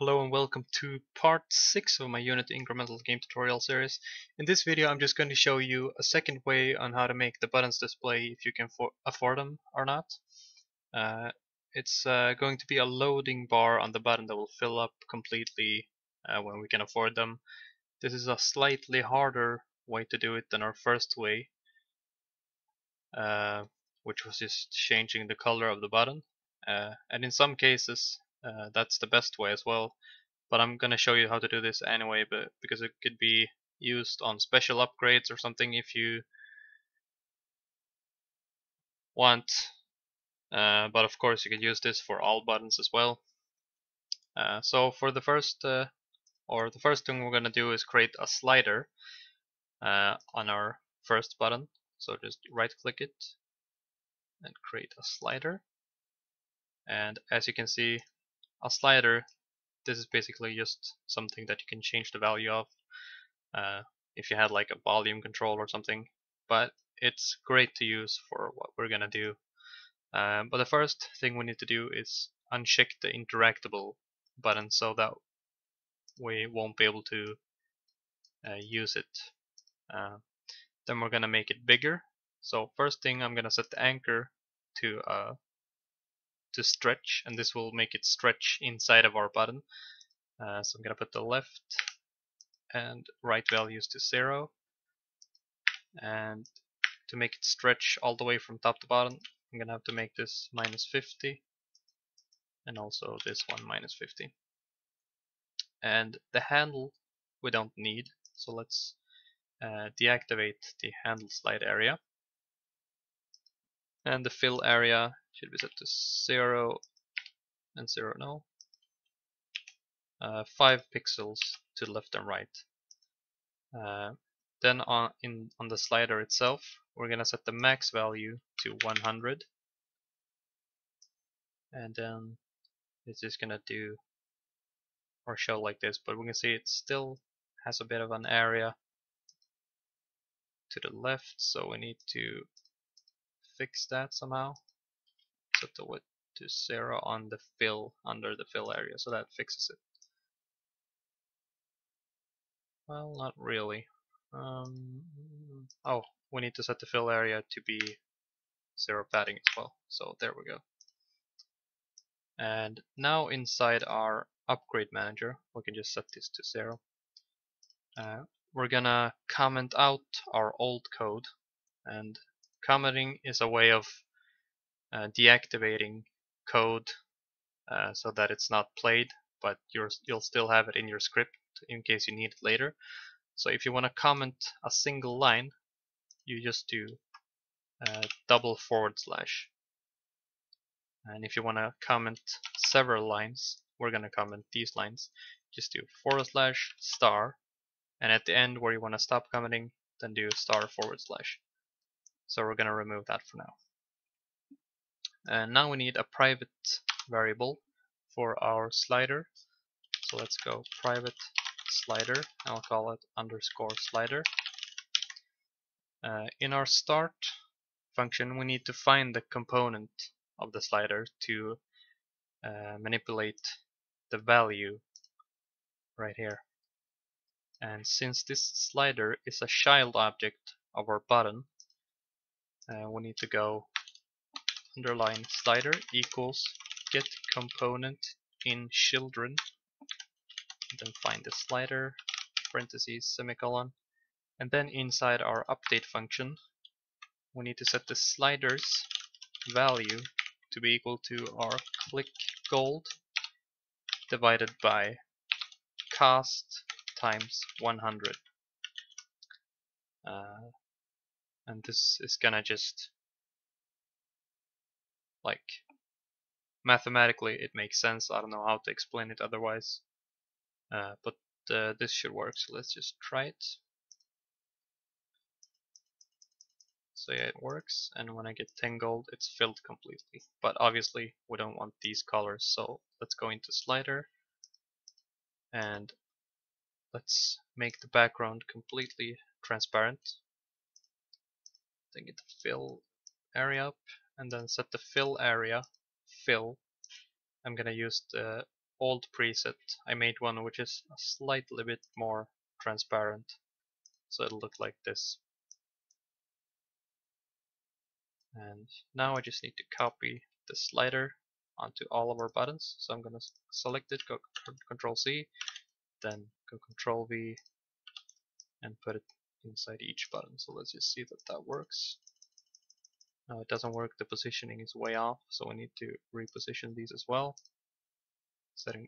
Hello and welcome to part 6 of my Unity incremental game tutorial series. In this video I'm just going to show you a second way on how to make the buttons display if you can afford them or not. It's going to be a loading bar on the button that will fill up completely when we can afford them. This is a slightly harder way to do it than our first way, which was just changing the color of the button, and in some cases that's the best way as well, but I'm gonna show you how to do this anyway, but because it could be used on special upgrades or something if you want, but of course you could use this for all buttons as well. So for the first thing we're gonna do is create a slider on our first button, so just right click it and create a slider. And as you can see, a slider, this is basically just something that you can change the value of if you had like a volume control or something, but it's great to use for what we're gonna do. But the first thing we need to do is uncheck the interactable button so that we won't be able to use it. Then we're gonna make it bigger. So first thing, I'm gonna set the anchor to stretch, and this will make it stretch inside of our button. So I'm gonna put the left and right values to 0, and to make it stretch all the way from top to bottom I'm gonna have to make this -50 and also this one -50. And the handle we don't need, so let's deactivate the handle slide area, and the fill area should be set to 0 and 0, no, 5 pixels to left and right. Then on the slider itself, we're gonna set the max value to 100, and then it's just gonna do or show like this. But we can see it still has a bit of an area to the left, so we need to fix that somehow. Set the width to 0 on the fill, under the fill area, so that fixes it. Well, not really. Oh, we need to set the fill area to be 0 padding as well, so there we go. And now inside our upgrade manager we can just set this to 0. We're gonna comment out our old code, and commenting is a way of deactivating code so that it's not played, but you'll still have it in your script in case you need it later. So if you want to comment a single line, you just do // and if you want to comment several lines, we're going to comment these lines, just do /* and at the end where you want to stop commenting then do */. So we're going to remove that for now. And now we need a private variable for our slider, so let's go private slider, and I'll call it _slider. In our start function we need to find the component of the slider to manipulate the value right here, and since this slider is a child object of our button, we need to go _slider equals get component in children, and then find the slider, (:; and then inside our update function we need to set the slider's value to be equal to our click gold divided by cost times 100, and this is gonna just, like, mathematically it makes sense. I don't know how to explain it otherwise, but this should work, so let's just try it. So yeah, it works, and when I get 10 gold it's filled completely, but obviously we don't want these colors, so let's go into slider and let's make the background completely transparent, then get the fill area up, and then set the fill area, I'm gonna use the old preset, I made one which is a slightly bit more transparent, so it'll look like this. And now I just need to copy the slider onto all of our buttons. So I'm going to select it, go Control-C, then go Control-V, and put it inside each button. So let's just see that that works. No, it doesn't work. The positioning is way off, so we need to reposition these as well.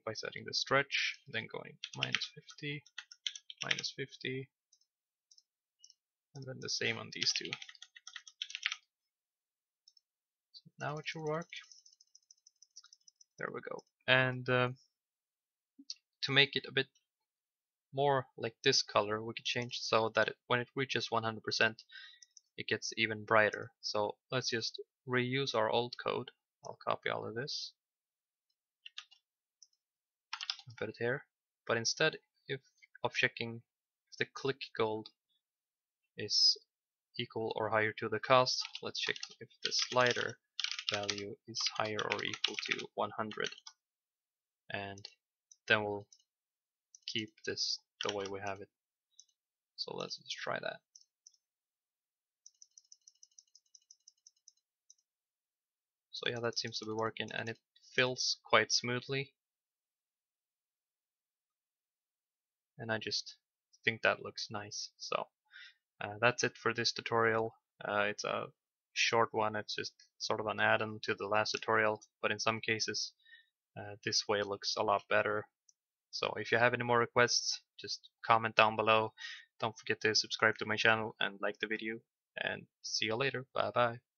By setting the stretch, then going -50, -50, and then the same on these two. So now it should work. There we go. And to make it a bit more like this color, we could change so that when it reaches 100%, it gets even brighter. So let's just reuse our old code. I'll copy all of this and put it here. But instead of checking if the click gold is equal or higher to the cost, let's check if the slider value is higher or equal to 100, and then we'll keep this the way we have it. So let's just try that. So yeah, that seems to be working, and it fills quite smoothly, and I just think that looks nice. So that's it for this tutorial. It's a short one. It's just sort of an add-on to the last tutorial, but in some cases this way looks a lot better. So if you have any more requests, just comment down below. Don't forget to subscribe to my channel and like the video, and see you later. Bye bye.